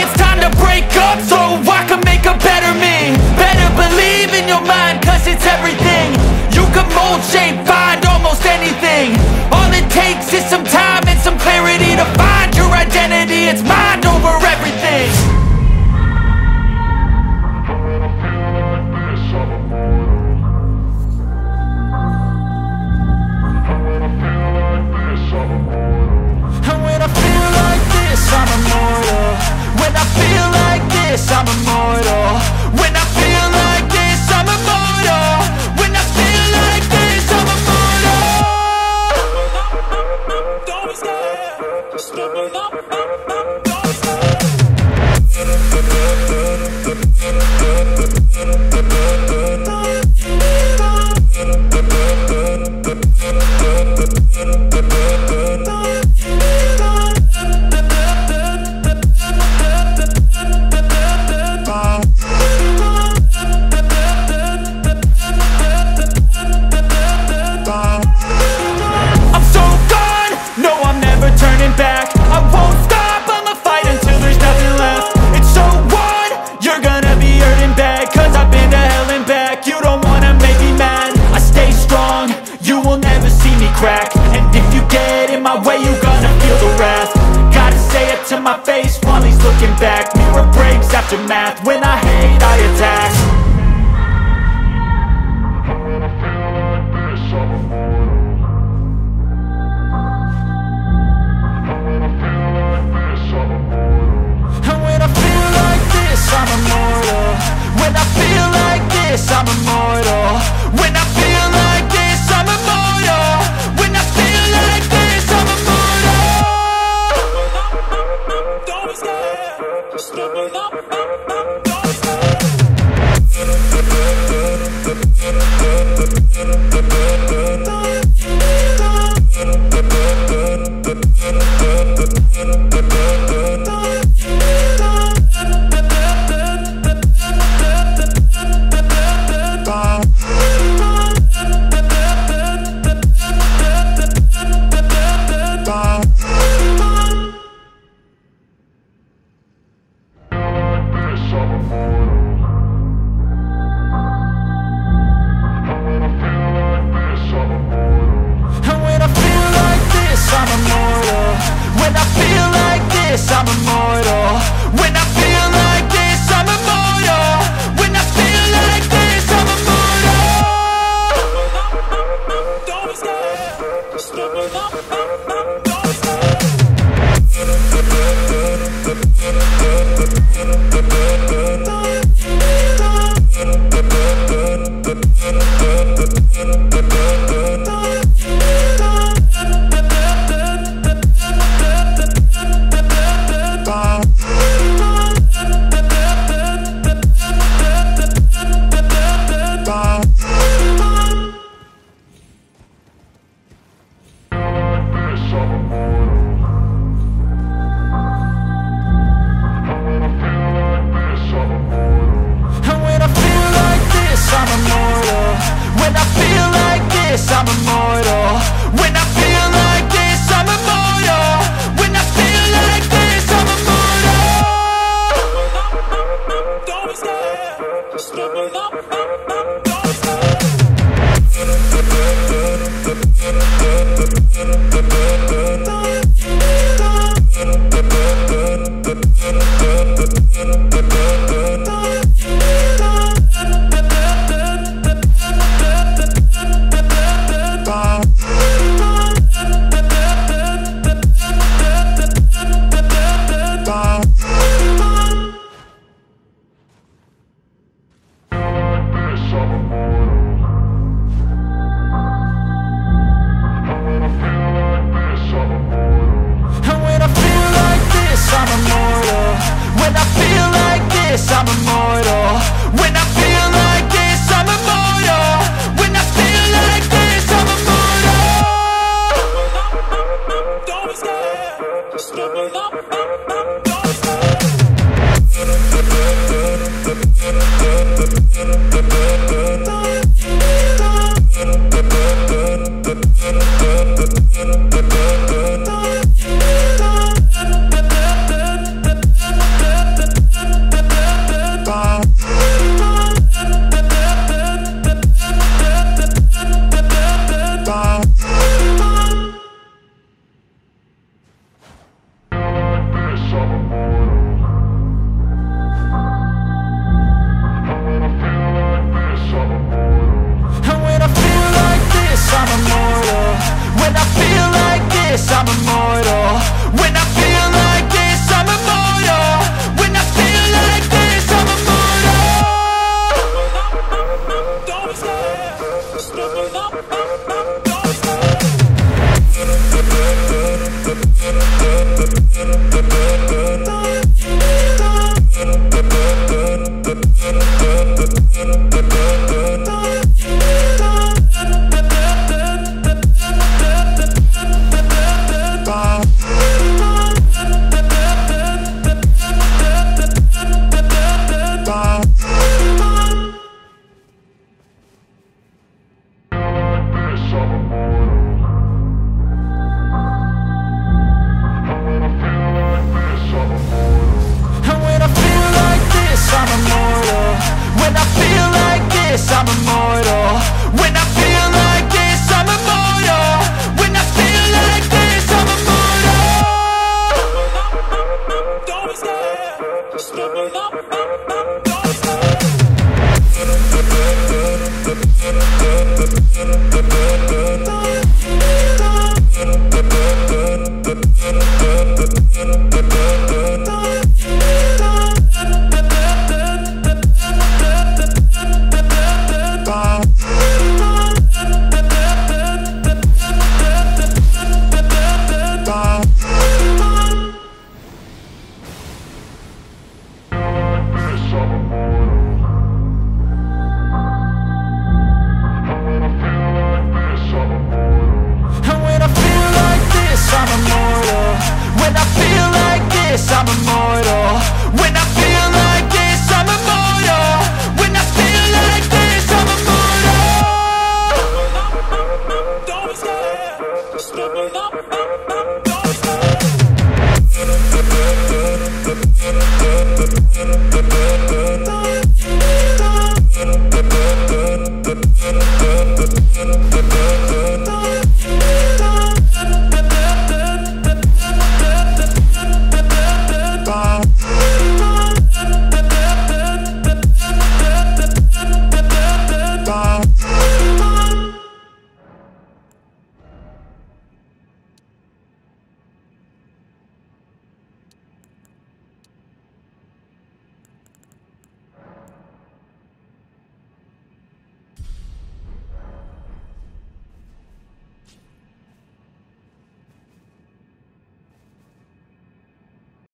It's time to break up so I can make a better me. Better believe in your mind, cause it's everything. You can mold, shape, find almost anything. All it takes is some time and some clarity to find your identity. It's mind over everything. I'm immortal. When I feel like this, I'm immortal. When I feel like this, I'm immortal. Don't be scared. Stumble up, don't be back. I won't stop I'm immortal. When I